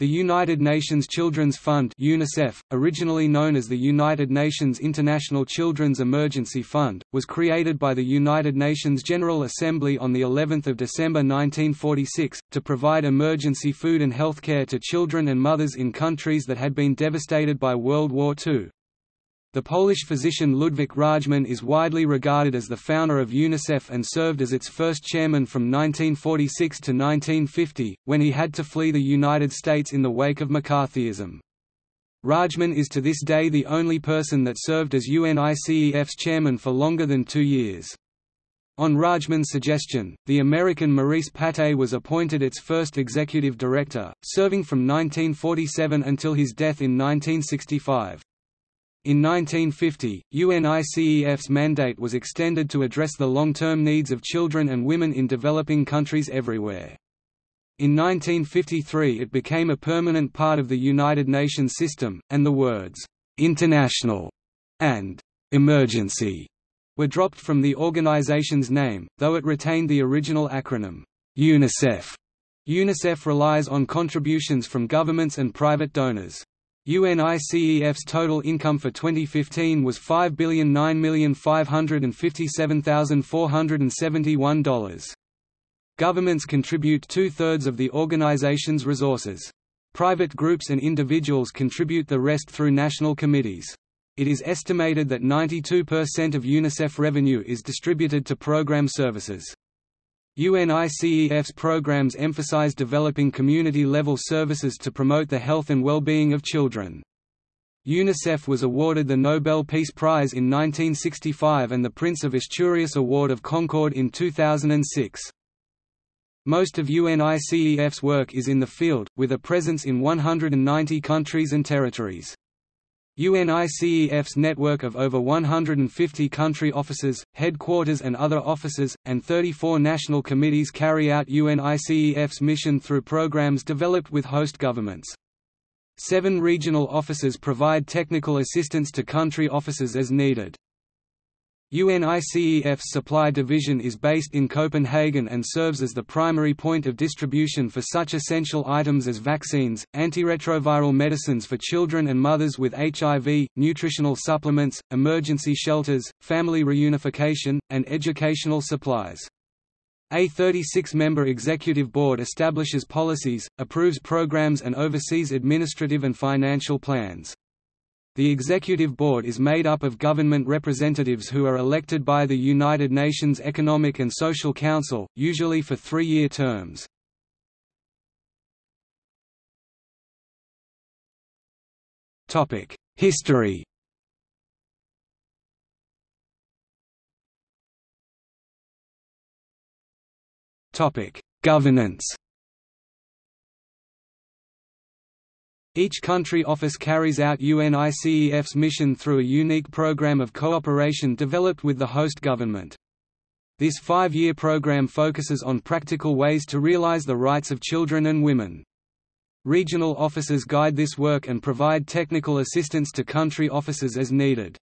The United Nations Children's Fund (UNICEF), originally known as the United Nations International Children's Emergency Fund, was created by the United Nations General Assembly on the 11th of December 1946 to provide emergency food and health care to children and mothers in countries that had been devastated by World War II. The Polish physician Ludwik Rajchman is widely regarded as the founder of UNICEF and served as its first chairman from 1946 to 1950, when he had to flee the United States in the wake of McCarthyism. Rajchman is to this day the only person that served as UNICEF's chairman for longer than 2 years. On Rajchman's suggestion, the American Maurice Pate was appointed its first executive director, serving from 1947 until his death in 1965. In 1950, UNICEF's mandate was extended to address the long-term needs of children and women in developing countries everywhere. In 1953 it became a permanent part of the United Nations system, and the words, "international" and "emergency" were dropped from the organization's name, though it retained the original acronym, UNICEF. UNICEF relies on contributions from governments and private donors. UNICEF's total income for 2015 was $5,009,557,471. Governments contribute two-thirds of the organization's resources. Private groups and individuals contribute the rest through national committees. It is estimated that 92% of UNICEF revenue is distributed to program services. UNICEF's programs emphasize developing community-level services to promote the health and well-being of children. UNICEF was awarded the Nobel Peace Prize in 1965 and the Prince of Asturias Award of Concord in 2006. Most of UNICEF's work is in the field, with a presence in 190 countries and territories. UNICEF's network of over 150 country offices, headquarters and other offices, and 34 national committees carry out UNICEF's mission through programs developed with host governments. 7 regional offices provide technical assistance to country offices as needed. UNICEF's supply division is based in Copenhagen and serves as the primary point of distribution for such essential items as vaccines, antiretroviral medicines for children and mothers with HIV, nutritional supplements, emergency shelters, family reunification, and educational supplies. A 36-member executive board establishes policies, approves programs and oversees administrative and financial plans. The Executive Board is made up of government representatives who are elected by the United Nations Economic and Social Council, usually for 3-year terms. History. Governance. Each country office carries out UNICEF's mission through a unique program of cooperation developed with the host government. This 5-year program focuses on practical ways to realize the rights of children and women. Regional offices guide this work and provide technical assistance to country offices as needed.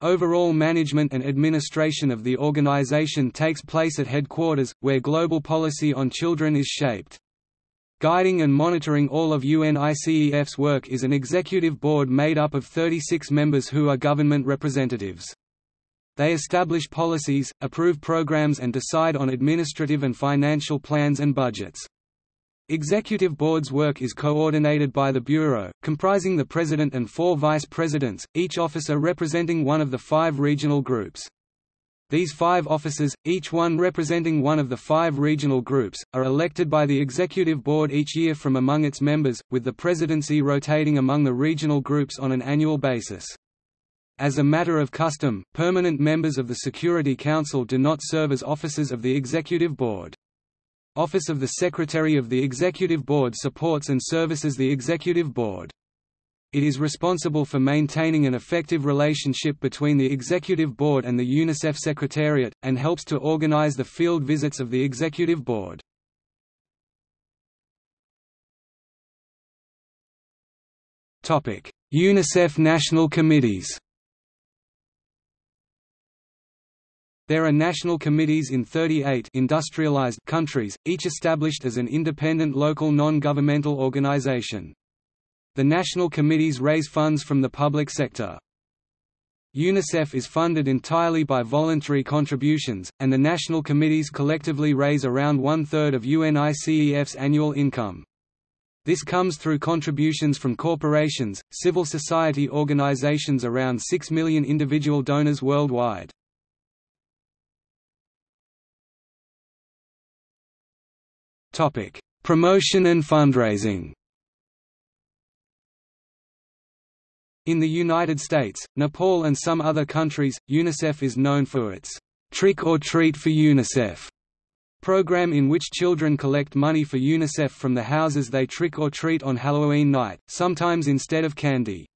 Overall management and administration of the organization takes place at headquarters, where global policy on children is shaped. Guiding and monitoring all of UNICEF's work is an executive board made up of 36 members who are government representatives. They establish policies, approve programs and decide on administrative and financial plans and budgets. Executive Board's work is coordinated by the Bureau, comprising the President and 4 Vice Presidents, each officer representing one of the 5 regional groups. These 5 officers, each one representing one of the 5 regional groups, are elected by the Executive Board each year from among its members, with the presidency rotating among the regional groups on an annual basis. As a matter of custom, permanent members of the Security Council do not serve as officers of the Executive Board. Office of the Secretary of the Executive Board supports and services the Executive Board. It is responsible for maintaining an effective relationship between the Executive Board and the UNICEF Secretariat, and helps to organize the field visits of the Executive Board. UNICEF National Committees. There are national committees in 38 industrialized countries, each established as an independent local non-governmental organization. The national committees raise funds from the public sector. UNICEF is funded entirely by voluntary contributions, and the national committees collectively raise around one-third of UNICEF's annual income. This comes through contributions from corporations, civil society organizations, around 6 million individual donors worldwide. Topic: Promotion and fundraising. In the United States, Nepal and some other countries, UNICEF is known for its Trick-or-Treat for UNICEF program, in which children collect money for UNICEF from the houses they trick or treat on Halloween night, sometimes instead of candy.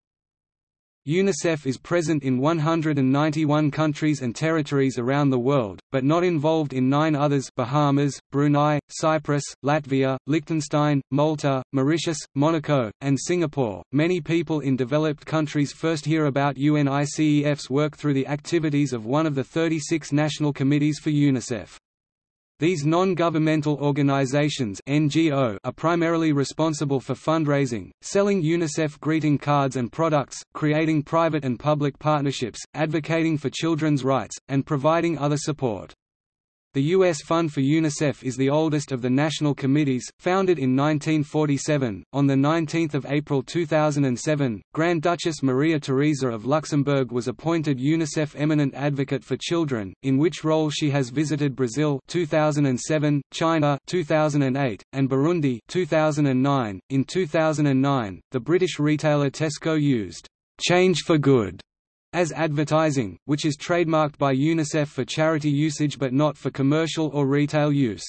UNICEF is present in 191 countries and territories around the world, but not involved in 9 others: Bahamas, Brunei, Cyprus, Latvia, Liechtenstein, Malta, Mauritius, Monaco, and Singapore. Many people in developed countries first hear about UNICEF's work through the activities of one of the 36 national committees for UNICEF. These non-governmental organizations (NGO) are primarily responsible for fundraising, selling UNICEF greeting cards and products, creating private and public partnerships, advocating for children's rights, and providing other support. The U.S. Fund for UNICEF is the oldest of the national committees, founded in 1947. On 19 April 2007, Grand Duchess Maria Theresa of Luxembourg was appointed UNICEF Eminent Advocate for Children, in which role she has visited Brazil 2007, China 2008, and Burundi 2009. In 2009, the British retailer Tesco used "Change for Good" as advertising, which is trademarked by UNICEF for charity usage but not for commercial or retail use.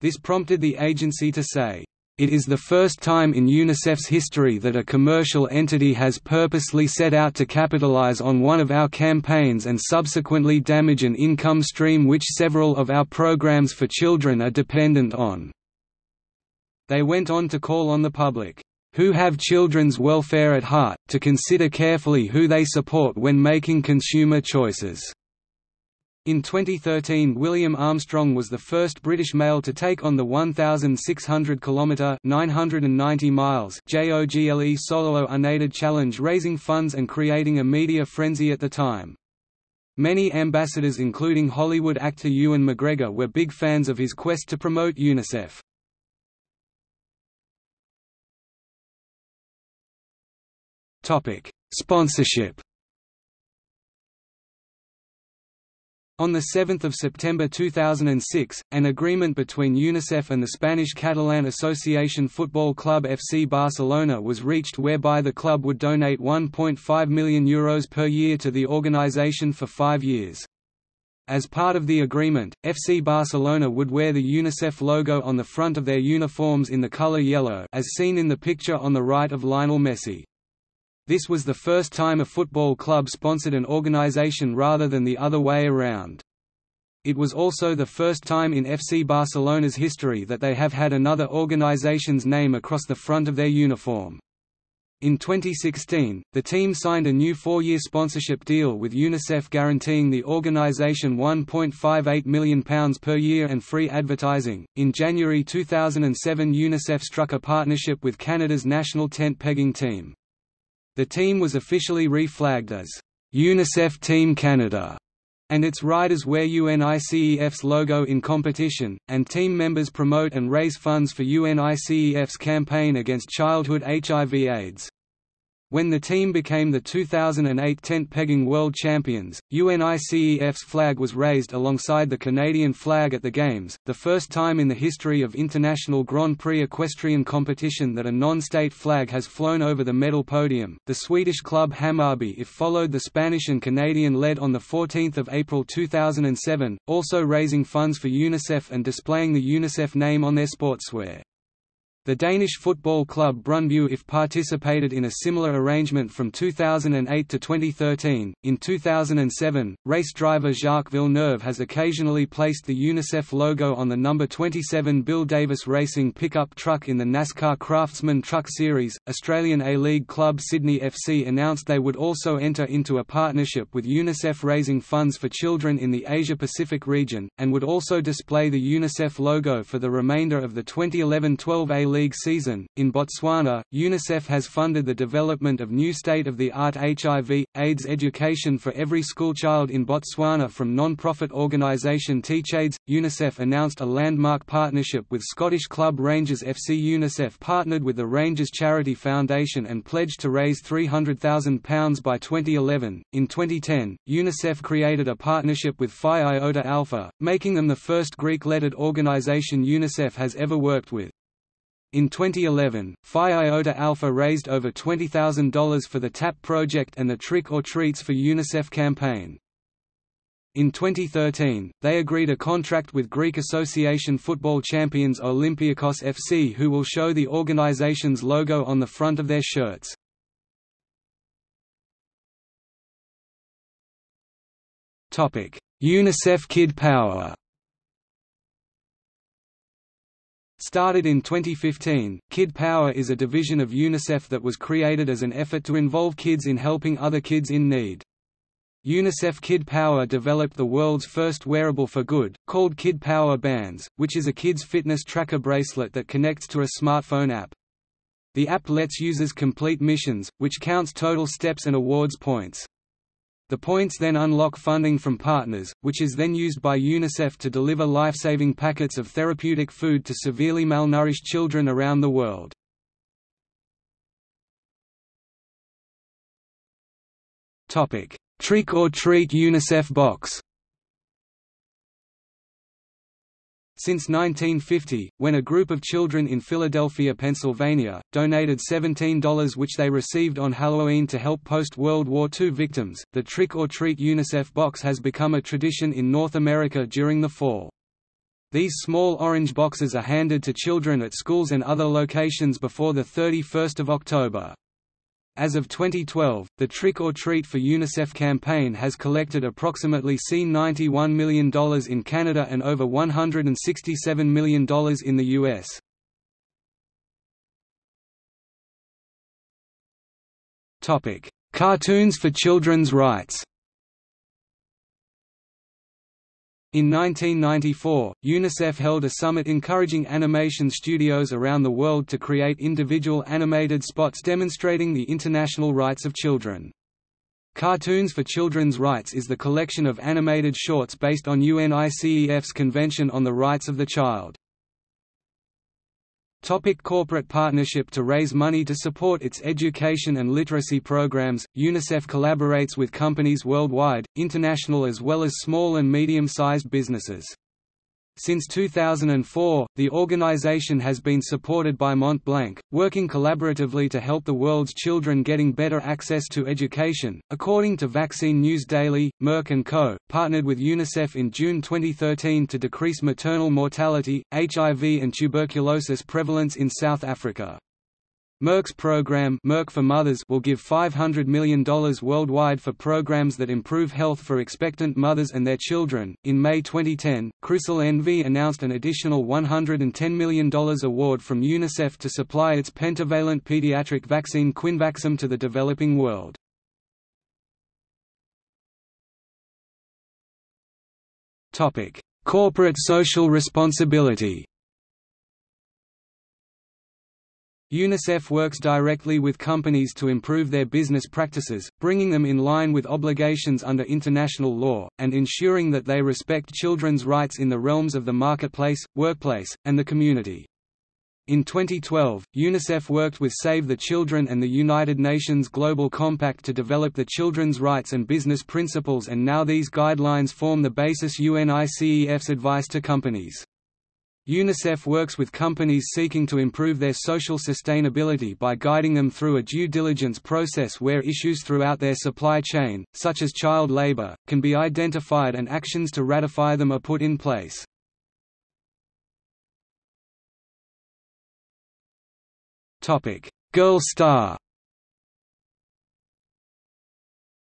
This prompted the agency to say, "It is the first time in UNICEF's history that a commercial entity has purposely set out to capitalize on one of our campaigns and subsequently damage an income stream which several of our programs for children are dependent on." They went on to call on the public, who have children's welfare at heart, to consider carefully who they support when making consumer choices. In 2013, William Armstrong was the first British male to take on the 1,600-kilometre (990 miles) JOGLE solo unaided challenge, raising funds and creating a media frenzy at the time. Many ambassadors, including Hollywood actor Ewan McGregor, were big fans of his quest to promote UNICEF. Sponsorship. On 7 September 2006, an agreement between UNICEF and the Spanish Catalan Association Football Club FC Barcelona was reached, whereby the club would donate €1.5 million per year to the organisation for 5 years. As part of the agreement, FC Barcelona would wear the UNICEF logo on the front of their uniforms in the colour yellow, as seen in the picture on the right of Lionel Messi. This was the first time a football club sponsored an organization rather than the other way around. It was also the first time in FC Barcelona's history that they have had another organization's name across the front of their uniform. In 2016, the team signed a new 4-year sponsorship deal with UNICEF, guaranteeing the organisation £1.58 million per year and free advertising. In January 2007, UNICEF struck a partnership with Canada's national tent pegging team. The team was officially reflagged as UNICEF Team Canada, and its riders wear UNICEF's logo in competition, and team members promote and raise funds for UNICEF's campaign against childhood HIV/AIDS. When the team became the 2008 tent pegging world champions, UNICEF's flag was raised alongside the Canadian flag at the games, the first time in the history of international Grand Prix equestrian competition that a non-state flag has flown over the medal podium. The Swedish club Hammarby IF followed the Spanish and Canadian lead on the 14th of April 2007, also raising funds for UNICEF and displaying the UNICEF name on their sportswear. The Danish football club Brøndby IF participated in a similar arrangement from 2008 to 2013. In 2007, race driver Jacques Villeneuve has occasionally placed the UNICEF logo on the number 27 Bill Davis Racing pickup truck in the NASCAR Craftsman Truck Series. Australian A-League club Sydney FC announced they would also enter into a partnership with UNICEF raising funds for children in the Asia-Pacific region, and would also display the UNICEF logo for the remainder of the 2011-12 A-League season. In Botswana, UNICEF has funded the development of new state-of-the-art HIV/AIDS education for every schoolchild in Botswana from non-profit organisation TeachAIDS. UNICEF announced a landmark partnership with Scottish club Rangers FC. UNICEF partnered with the Rangers Charity Foundation and pledged to raise £300,000 by 2011. In 2010, UNICEF created a partnership with Phi Iota Alpha, making them the first Greek-lettered organisation UNICEF has ever worked with. In 2011, Phi Iota Alpha raised over $20,000 for the TAP project and the Trick-or-Treats for UNICEF campaign. In 2013, they agreed a contract with Greek Association football champions Olympiakos FC, who will show the organization's logo on the front of their shirts. UNICEF Kid Power. Started in 2015, Kid Power is a division of UNICEF that was created as an effort to involve kids in helping other kids in need. UNICEF Kid Power developed the world's first wearable for good, called Kid Power Bands, which is a kids' fitness tracker bracelet that connects to a smartphone app. The app lets users complete missions, which counts total steps and awards points. The points then unlock funding from partners, which is then used by UNICEF to deliver life-saving packets of therapeutic food to severely malnourished children around the world. Trick-or-Treat UNICEF Box. Since 1950, when a group of children in Philadelphia, Pennsylvania, donated $17 which they received on Halloween to help post-World War II victims, the Trick-or-Treat UNICEF box has become a tradition in North America during the fall. These small orange boxes are handed to children at schools and other locations before 31 October. As of 2012, the Trick-or-Treat for UNICEF campaign has collected approximately $91 million in Canada and over $167 million in the US. Cartoons for Children's Rights. In 1994, UNICEF held a summit encouraging animation studios around the world to create individual animated spots demonstrating the international rights of children. Cartoons for Children's Rights is the collection of animated shorts based on UNICEF's Convention on the Rights of the Child. Corporate partnership. To raise money to support its education and literacy programs, UNICEF collaborates with companies worldwide, international as well as small and medium-sized businesses. Since 2004, the organization has been supported by Mont Blanc, working collaboratively to help the world's children getting better access to education. According to Vaccine News Daily, Merck & Co. partnered with UNICEF in June 2013 to decrease maternal mortality, HIV and tuberculosis prevalence in South Africa. Merck's program, Merck for Mothers, will give $500 million worldwide for programs that improve health for expectant mothers and their children. In May 2010, Crucell NV announced an additional $110 million award from UNICEF to supply its pentavalent pediatric vaccine Quinvaxem to the developing world. Topic: Corporate social responsibility. UNICEF works directly with companies to improve their business practices, bringing them in line with obligations under international law, and ensuring that they respect children's rights in the realms of the marketplace, workplace, and the community. In 2012, UNICEF worked with Save the Children and the United Nations Global Compact to develop the Children's Rights and Business Principles, and now these guidelines form the basis UNICEF's advice to companies. UNICEF works with companies seeking to improve their social sustainability by guiding them through a due diligence process where issues throughout their supply chain, such as child labor, can be identified and actions to ratify them are put in place. Girl Star.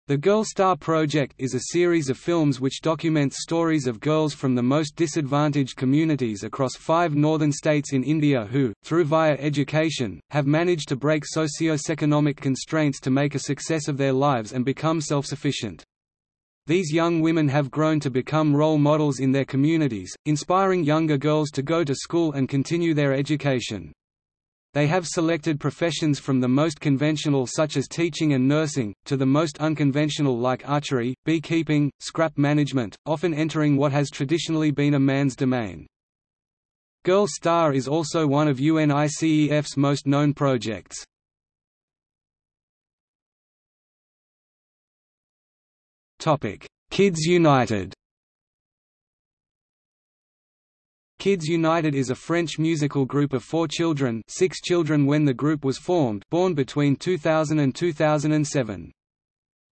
The Girl Star Project is a series of films which documents stories of girls from the most disadvantaged communities across 5 northern states in India who, through via education, have managed to break socio-economic constraints to make a success of their lives and become self-sufficient. These young women have grown to become role models in their communities, inspiring younger girls to go to school and continue their education. They have selected professions from the most conventional such as teaching and nursing, to the most unconventional like archery, beekeeping, scrap management, often entering what has traditionally been a man's domain. Girl Star is also one of UNICEF's most known projects. Kids United. Kids United is a French musical group of 4 children, 6 children when the group was formed, born between 2000 and 2007.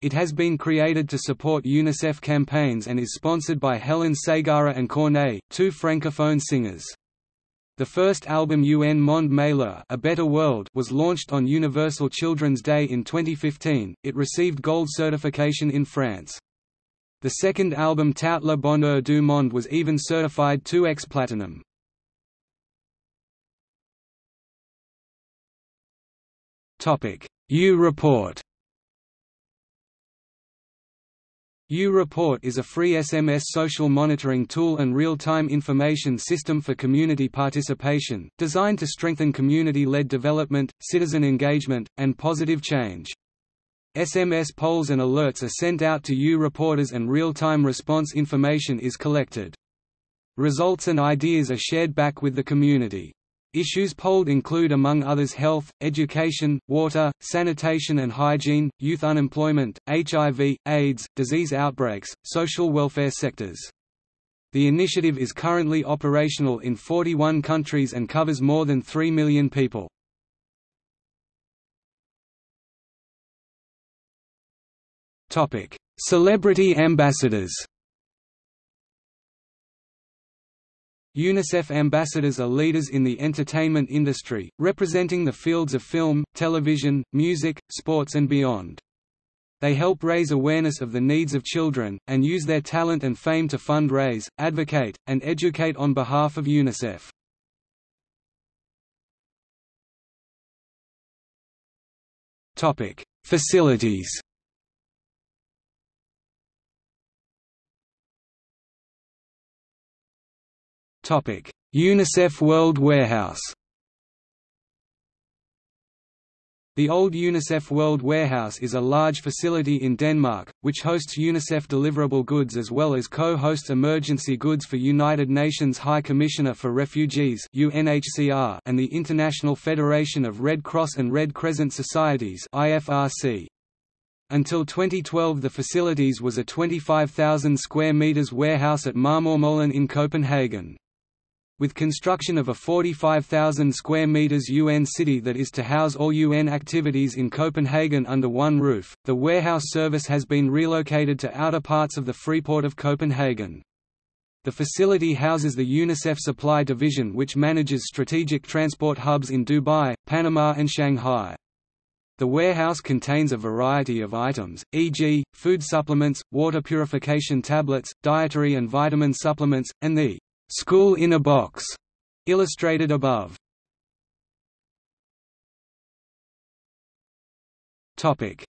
It has been created to support UNICEF campaigns and is sponsored by Helen Sagara and Corneille, 2 francophone singers. The first album Un Monde Meilleur, A Better World, was launched on Universal Children's Day in 2015. It received gold certification in France. The second album Tout le bonheur du monde was even certified 2x platinum. U-Report. U-Report is a free SMS social monitoring tool and real-time information system for community participation, designed to strengthen community-led development, citizen engagement, and positive change. SMS polls and alerts are sent out to U-reporters and real-time response information is collected. Results and ideas are shared back with the community. Issues polled include among others health, education, water, sanitation and hygiene, youth unemployment, HIV, AIDS, disease outbreaks, social welfare sectors. The initiative is currently operational in 41 countries and covers more than 3 million people. Celebrity ambassadors. UNICEF ambassadors are leaders in the entertainment industry, representing the fields of film, television, music, sports and beyond. They help raise awareness of the needs of children, and use their talent and fame to fundraise, advocate, and educate on behalf of UNICEF. Facilities. UNICEF World Warehouse. The old UNICEF World Warehouse is a large facility in Denmark, which hosts UNICEF deliverable goods as well as co-hosts emergency goods for United Nations High Commissioner for Refugees (UNHCR) and the International Federation of Red Cross and Red Crescent Societies (IFRC). Until 2012 the facilities was a 25,000 square meters warehouse at Marmormolen in Copenhagen. With construction of a 45,000 square meters UN city that is to house all UN activities in Copenhagen under one roof, the warehouse service has been relocated to outer parts of the Freeport of Copenhagen. The facility houses the UNICEF Supply Division which manages strategic transport hubs in Dubai, Panama and Shanghai. The warehouse contains a variety of items, e.g., food supplements, water purification tablets, dietary and vitamin supplements, and the "School in a Box" illustrated above. UNICEF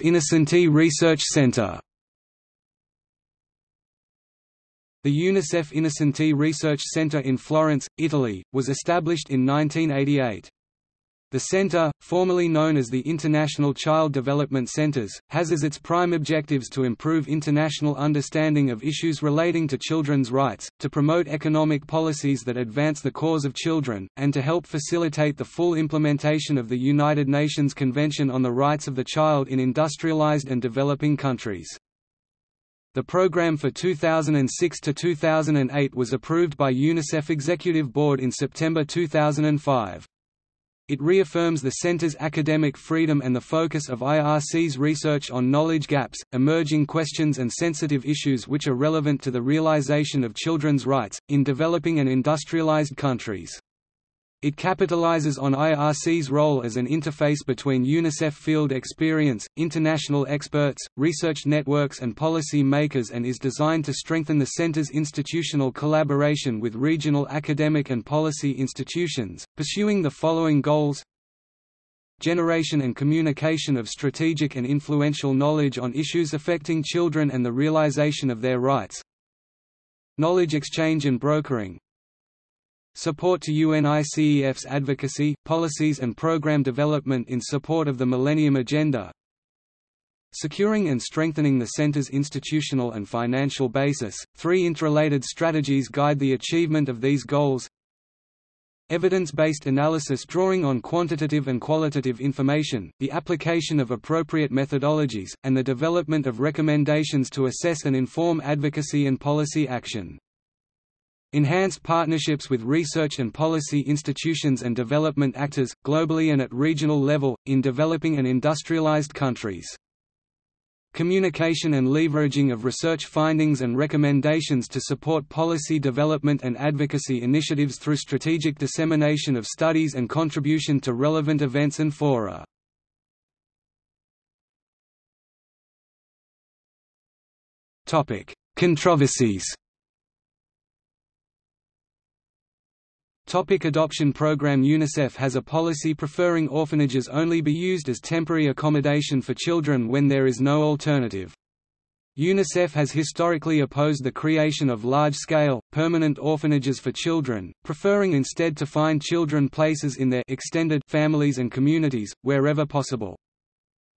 Innocenti Research Centre. The UNICEF Innocenti Research Centre in Florence, Italy, was established in 1988. The centre, formerly known as the International Child Development Centres, has as its prime objectives to improve international understanding of issues relating to children's rights, to promote economic policies that advance the cause of children, and to help facilitate the full implementation of the United Nations Convention on the Rights of the Child in industrialized and developing countries. The programme for 2006 to 2008 was approved by UNICEF Executive Board in September 2005. It reaffirms the center's academic freedom and the focus of IRC's research on knowledge gaps, emerging questions and sensitive issues which are relevant to the realization of children's rights, in developing and industrialized countries. It capitalizes on IRC's role as an interface between UNICEF field experience, international experts, research networks and policy makers, and is designed to strengthen the center's institutional collaboration with regional academic and policy institutions, pursuing the following goals: generation and communication of strategic and influential knowledge on issues affecting children and the realization of their rights, knowledge exchange and brokering, support to UNICEF's advocacy, policies and program development in support of the Millennium Agenda, securing and strengthening the center's institutional and financial basis. Three interrelated strategies guide the achievement of these goals: evidence-based analysis drawing on quantitative and qualitative information, the application of appropriate methodologies, and the development of recommendations to assess and inform advocacy and policy action. Enhanced partnerships with research and policy institutions and development actors, globally and at regional level, in developing and industrialized countries. Communication and leveraging of research findings and recommendations to support policy development and advocacy initiatives through strategic dissemination of studies and contribution to relevant events and fora. Controversies. Adoption program. UNICEF has a policy preferring orphanages only be used as temporary accommodation for children when there is no alternative. UNICEF has historically opposed the creation of large-scale, permanent orphanages for children, preferring instead to find children places in their extended families and communities, wherever possible.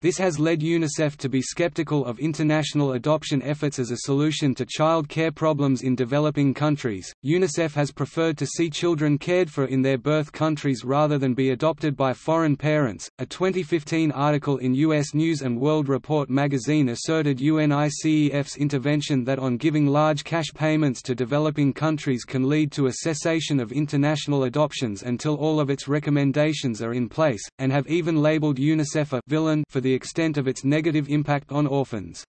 This has led UNICEF to be skeptical of international adoption efforts as a solution to child care problems in developing countries. UNICEF has preferred to see children cared for in their birth countries rather than be adopted by foreign parents. A 2015 article in U.S. News and World Report magazine asserted UNICEF's intervention that on giving large cash payments to developing countries can lead to a cessation of international adoptions until all of its recommendations are in place, and have even labeled UNICEF a villain for the extent of its negative impact on orphans.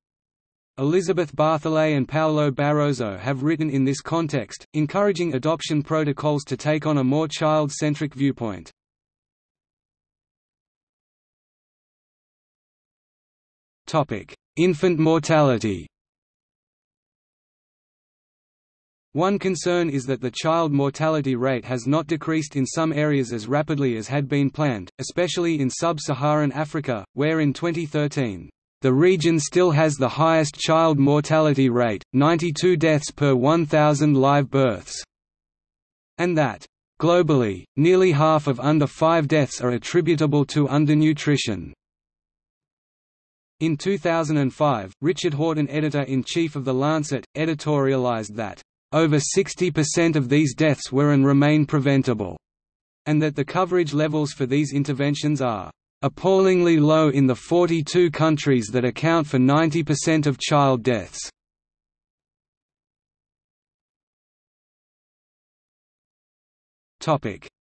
Elizabeth Bartholet and Paolo Barroso have written in this context, encouraging adoption protocols to take on a more child-centric viewpoint. Infant mortality. One concern is that the child mortality rate has not decreased in some areas as rapidly as had been planned, especially in sub-Saharan Africa, where in 2013, the region still has the highest child mortality rate, 92 deaths per 1,000 live births, and that, globally, nearly half of under 5 deaths are attributable to undernutrition. In 2005, Richard Horton, editor-in-chief of The Lancet, editorialized that over 60% of these deaths were and remain preventable, and that the coverage levels for these interventions are appallingly low in the 42 countries that account for 90% of child deaths.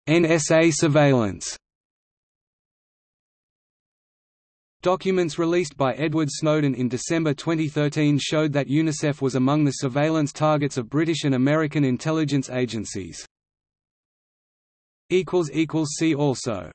NSA surveillance. Documents released by Edward Snowden in December 2013 showed that UNICEF was among the surveillance targets of British and American intelligence agencies. See also